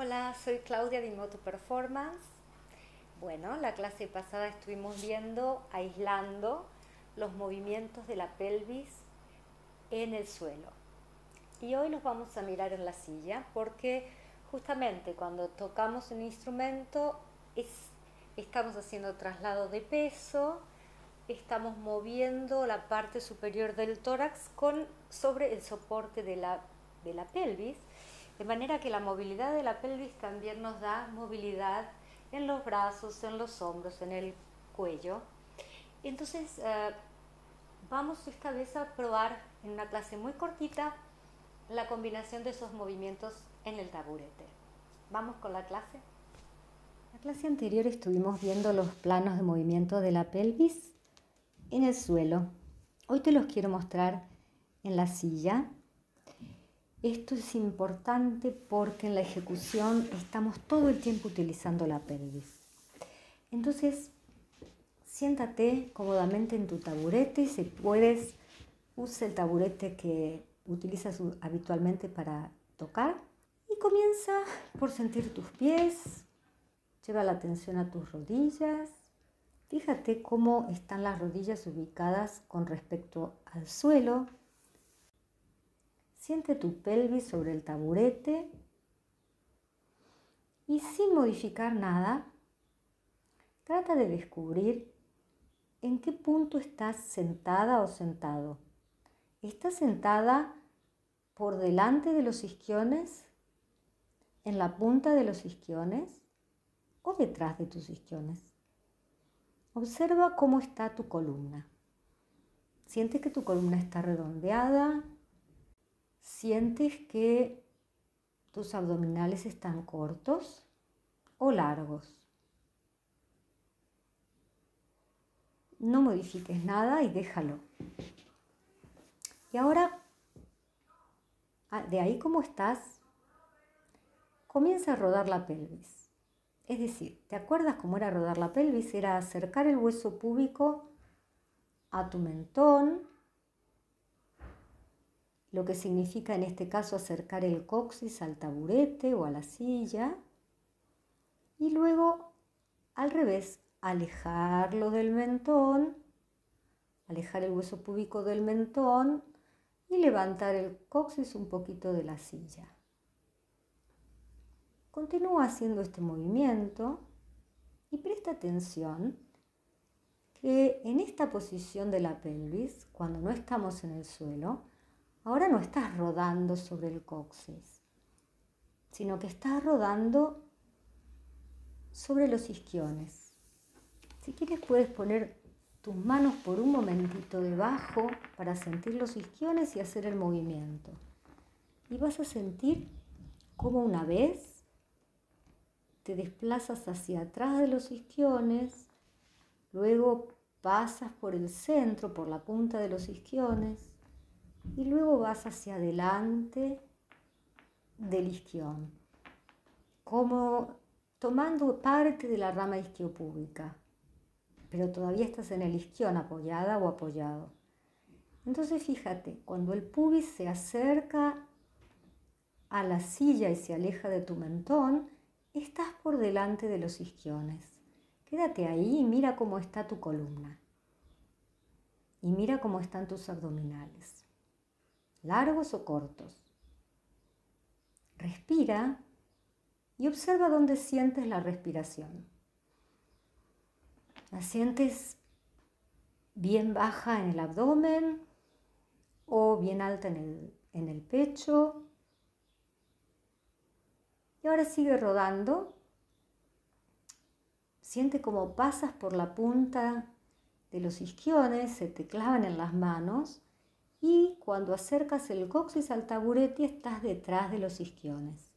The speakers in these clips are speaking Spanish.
Hola, soy Claudia de IN MOTU Performance. Bueno, la clase pasada estuvimos viendo, aislando los movimientos de la pelvis en el suelo. Y hoy los vamos a mirar en la silla porque justamente cuando tocamos un instrumento estamos haciendo traslado de peso, estamos moviendo la parte superior del tórax sobre el soporte de la pelvis, de manera que la movilidad de la pelvis también nos da movilidad en los brazos, en los hombros, en el cuello. Entonces vamos esta vez a probar en una clase muy cortita la combinación de esos movimientos en el taburete. Vamos con la clase. En la clase anterior estuvimos viendo los planos de movimiento de la pelvis en el suelo. Hoy te los quiero mostrar en la silla. Esto es importante porque en la ejecución estamos todo el tiempo utilizando la pelvis. Entonces, siéntate cómodamente en tu taburete y si puedes, usa el taburete que utilizas habitualmente para tocar. Y comienza por sentir tus pies, lleva la atención a tus rodillas. Fíjate cómo están las rodillas ubicadas con respecto al suelo. Siente tu pelvis sobre el taburete y sin modificar nada, trata de descubrir en qué punto estás sentada o sentado. ¿Estás sentada por delante de los isquiones, en la punta de los isquiones o detrás de tus isquiones? Observa cómo está tu columna. Siente que tu columna está redondeada. ¿Sientes que tus abdominales están cortos o largos? No modifiques nada y déjalo. Y ahora, de ahí como estás, comienza a rodar la pelvis. Es decir, ¿te acuerdas cómo era rodar la pelvis? Era acercar el hueso púbico a tu mentón, lo que significa en este caso acercar el coxis al taburete o a la silla, y luego al revés, alejarlo del mentón, alejar el hueso púbico del mentón y levantar el coxis un poquito de la silla. Continúa haciendo este movimiento y presta atención que en esta posición de la pelvis, cuando no estamos en el suelo, ahora no estás rodando sobre el coxis, sino que estás rodando sobre los isquiones. Si quieres puedes poner tus manos por un momentito debajo para sentir los isquiones y hacer el movimiento. Y vas a sentir cómo una vez te desplazas hacia atrás de los isquiones, luego pasas por el centro, por la punta de los isquiones, y luego vas hacia adelante del isquión, como tomando parte de la rama isquiopúbica, pero todavía estás en el isquión apoyada o apoyado. Entonces fíjate, cuando el pubis se acerca a la silla y se aleja de tu mentón, estás por delante de los isquiones. Quédate ahí y mira cómo está tu columna. Y mira cómo están tus abdominales. ¿Largos o cortos? Respira y observa dónde sientes la respiración. ¿La sientes bien baja en el abdomen o bien alta en el pecho? Y ahora sigue rodando. Siente cómo pasas por la punta de los isquiones, se te clavan en las manos. Y cuando acercas el coxis al taburete estás detrás de los isquiones.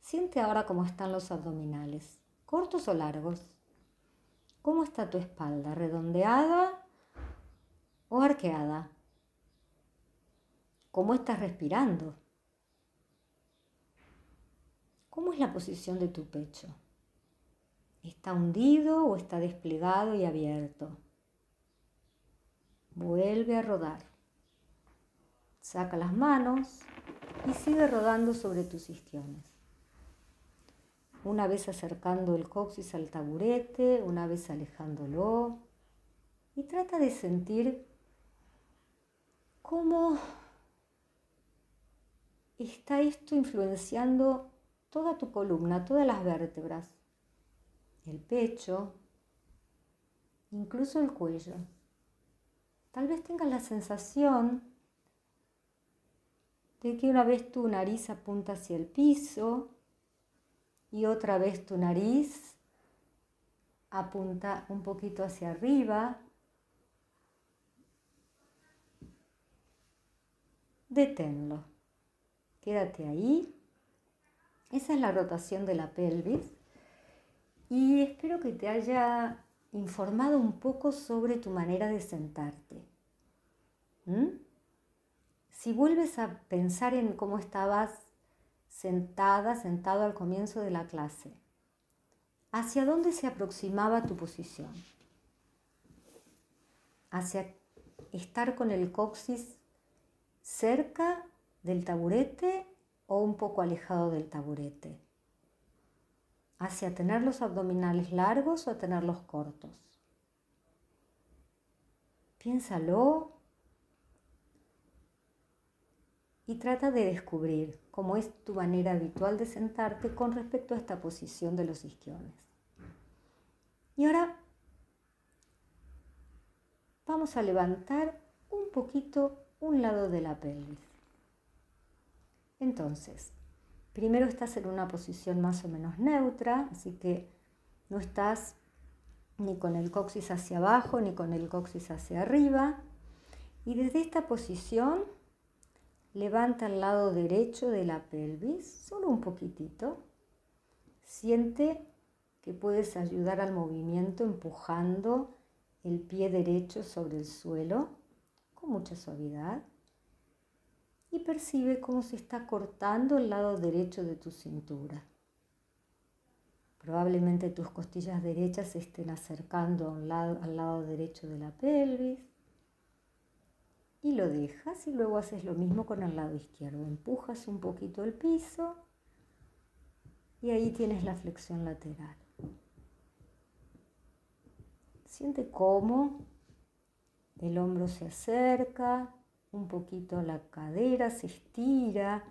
Siente ahora cómo están los abdominales, cortos o largos. ¿Cómo está tu espalda? ¿Redondeada o arqueada? ¿Cómo estás respirando? ¿Cómo es la posición de tu pecho? ¿Está hundido o está desplegado y abierto? Vuelve a rodar. Saca las manos y sigue rodando sobre tus isquiones. una vez acercando el coxis al taburete, una vez alejándolo, y trata de sentir cómo está esto influenciando toda tu columna, todas las vértebras, el pecho, incluso el cuello. Tal vez tengas la sensación de que una vez tu nariz apunta hacia el piso y otra vez tu nariz apunta un poquito hacia arriba. Deténlo. Quédate ahí. Esa es la rotación de la pelvis. Y espero que te haya informado un poco sobre tu manera de sentarte. Si vuelves a pensar en cómo estabas sentada, sentado al comienzo de la clase, ¿hacia dónde se aproximaba tu posición? ¿Hacia estar con el coxis cerca del taburete o un poco alejado del taburete? ¿Hacia tener los abdominales largos o tenerlos cortos? Piénsalo. Y trata de descubrir cómo es tu manera habitual de sentarte con respecto a esta posición de los isquiones. Y ahora vamos a levantar un poquito un lado de la pelvis. Entonces, primero estás en una posición más o menos neutra, así que no estás ni con el coxis hacia abajo ni con el coxis hacia arriba. Y desde esta posición levanta el lado derecho de la pelvis, solo un poquitito. Siente que puedes ayudar al movimiento empujando el pie derecho sobre el suelo con mucha suavidad. Y percibe cómo se está cortando el lado derecho de tu cintura. Probablemente tus costillas derechas se estén acercando a un lado, al lado derecho de la pelvis. Y lo dejas y luego haces lo mismo con el lado izquierdo. Empujas un poquito el piso y ahí tienes la flexión lateral. Siente cómo el hombro se acerca, un poquito la cadera se estira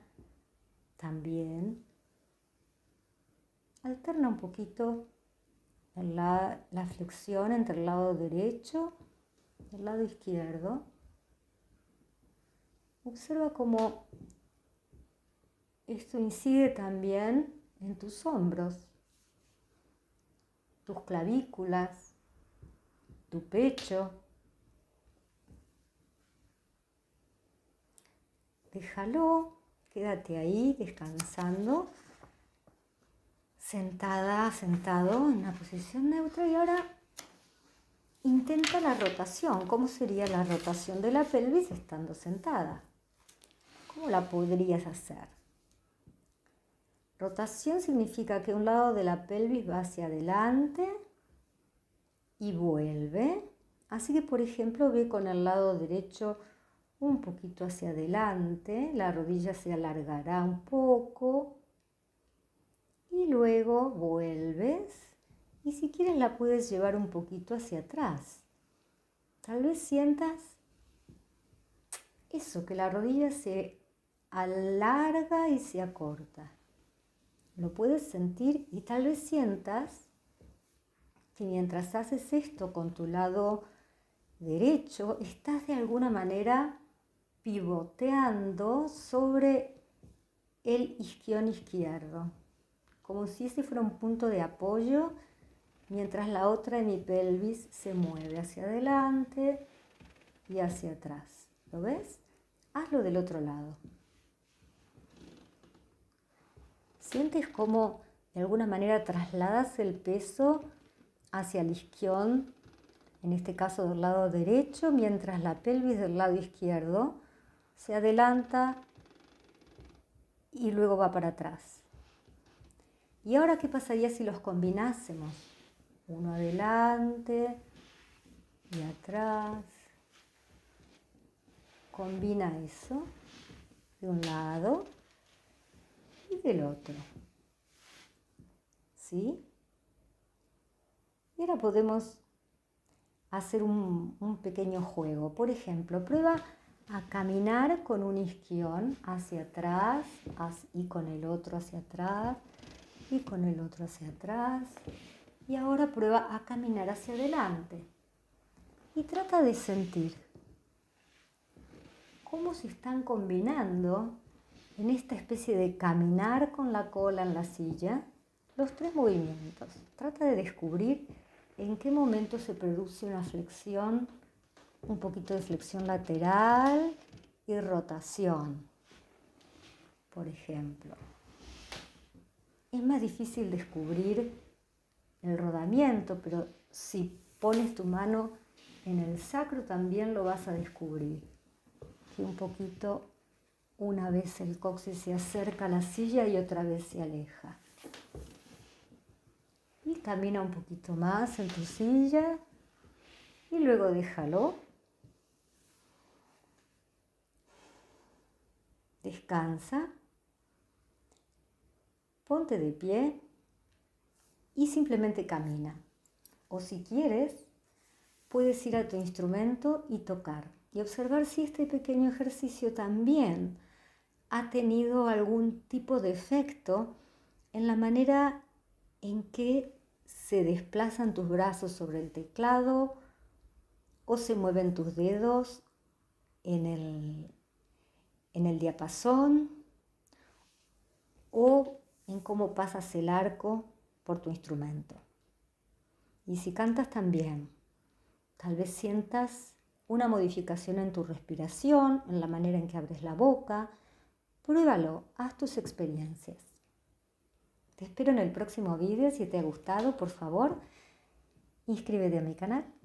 también. Alterna un poquito la flexión entre el lado derecho y el lado izquierdo. Observa cómo esto incide también en tus hombros, tus clavículas, tu pecho. Déjalo, quédate ahí descansando, sentada, sentado en una posición neutra. Y ahora intenta la rotación. ¿Cómo sería la rotación de la pelvis estando sentada? ¿Cómo la podrías hacer? Rotación significa que un lado de la pelvis va hacia adelante y vuelve. Así que, por ejemplo, ve con el lado derecho un poquito hacia adelante, la rodilla se alargará un poco y luego vuelves. Y si quieres la puedes llevar un poquito hacia atrás. Tal vez sientas eso, que la rodilla se alarga y se acorta. Lo puedes sentir y tal vez sientas que mientras haces esto con tu lado derecho, estás de alguna manera pivoteando sobre el isquión izquierdo, como si ese fuera un punto de apoyo mientras la otra de mi pelvis se mueve hacia adelante y hacia atrás. ¿Lo ves? Hazlo del otro lado. Sientes cómo de alguna manera trasladas el peso hacia el isquión, en este caso del lado derecho, mientras la pelvis del lado izquierdo se adelanta y luego va para atrás. ¿Y ahora qué pasaría si los combinásemos? Uno adelante y atrás. Combina eso de un lado y del otro. así. Y ahora podemos hacer un pequeño juego. Por ejemplo, prueba a caminar con un isquión hacia atrás y con el otro hacia atrás y con el otro hacia atrás. Y ahora prueba a caminar hacia adelante y trata de sentir cómo se están combinando en esta especie de caminar con la cola en la silla los tres movimientos. Trata de descubrir en qué momento se produce una flexión, un poquito de flexión lateral y rotación, por ejemplo. Es más difícil descubrir el rodamiento, pero si pones tu mano en el sacro también lo vas a descubrir. Aquí un poquito, una vez el coxis se acerca a la silla y otra vez se aleja. Y camina un poquito más en tu silla y luego déjalo. Descansa. Ponte de pie y simplemente camina. O si quieres, puedes ir a tu instrumento y tocar y observar si este pequeño ejercicio también ha tenido algún tipo de efecto en la manera en que se desplazan tus brazos sobre el teclado o se mueven tus dedos en el diapasón o en cómo pasas el arco por tu instrumento. Y si cantas también, tal vez sientas una modificación en tu respiración, en la manera en que abres la boca. Pruébalo, haz tus experiencias. Te espero en el próximo vídeo. Si te ha gustado, por favor, inscríbete a mi canal.